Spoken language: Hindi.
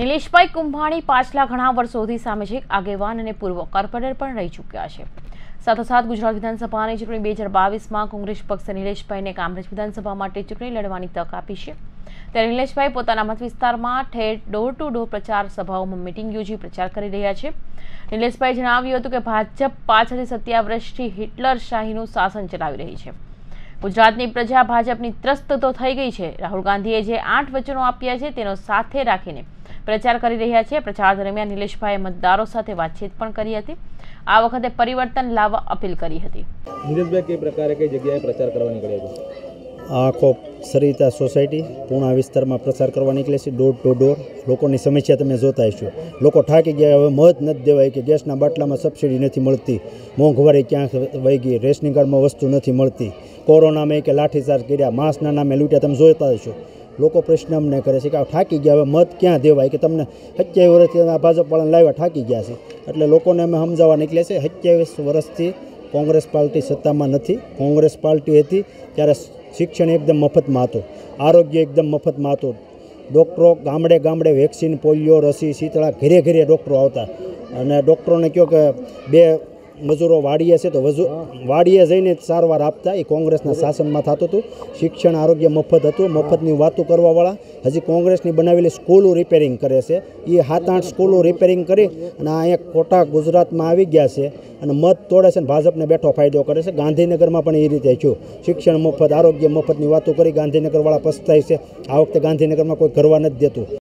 निलेश भाई कुंभाणी पाछला घणा वर्षोथी सामाजिक आगेवान अने पूर्व कोर्पोरेटर पण रही चूक्या छे। साथोसाथ गुजरात विधानसभानी चूंटणी 2022 मां कांग्रेस पक्षे निलेश भाईने कामरेज विधानसभा माटे चूंटणी लड़वानी तक आपी छे। त्यारे निलेश भाई पोताना मत विस्तारमां ठेर डोर टू डोर प्रचार सभाओमां मीटिंग योजी प्रचार करी रह्या छे। निलेश भाई जणाव्युं हतुं के भाजप पाछळी 17 वर्षथी हिटलर शाहीनुं शासन चलावी रही छे। गुजरातनी प्रजा भाजपनी त्रस्त तो थई गई छे। राहुल गांधीए जे 8 वचनो आप्या छे तेनो साथे राखीने प्रचार करी रह्या छे। प्रचार दरमियान निलेश भाई मतदारों साथे बातचीत पण करी हती। आ वखते परिवर्तन लाववा अपील करी हती। निलेश भाई के प्रकारे कई जग्याए प्रचार करवा निकळ्या आखो सरिता सोसायटी पूना विस्तार में प्रसार करवा निकले से डोर टू डोर लोगों समस्या तब जोता है। लोग ठाकी गया हमें महत्व नहीं देवाई कि गैसना बाटला में सब्सिडी नहीं मलती, मोंघवारी क्या वही गई, रेशनिंग कार्ड में वस्तु नहीं मलती, कोरोना में के लाठीचार्ज कर्या, मास्कना नामे लूट्या तब जोता हशो। लोग प्रश्न अमने करे कि ठाकी गया हमें मत क्या देवाय कि तमने 27 वर्ष भाजपा लाइवा ठाकी गया है। एटले लोकोने अमे समजावा निकले छे। 27 वर्षथी कांग्रेस पार्टी सत्ता में नहीं। कांग्रेस पार्टी थी त्यारे शिक्षण एकदम मफत में हतो, आरोग्य एकदम मफत में हतो, डॉक्टरों गामडे गामडे वेक्सिन पोलियो रसी शीतला घरे घरे डॉक्टरों आता अने डॉक्टरों ने कहो कि बे मजूरो वाड़ीए से तो वजू वाड़ीए जाइने सारवार आपता। ए कांग्रेसना शासन में थतुं हतुं। शिक्षण आरोग्य मफत हतुं। मफतनी वातो करवावाळा हजी कांग्रेसनी बनावेली स्कूलों रिपेरिंग करे छे। ए 7-8 स्कूलों रिपेरिंग करी अने आ एक कोटा गुजरात में आवी गया छे अने मत तोड़े छे, भाजपने बेठो फायदो करे छे। गांधीनगरमां पण ए रीते थयुं। शिक्षण मफत आरोग्य मफतनी वातो करी गांधीनगरवाळा पछताय छे। आ वखते गांधीनगरमां कोई करवा नथी देतुं।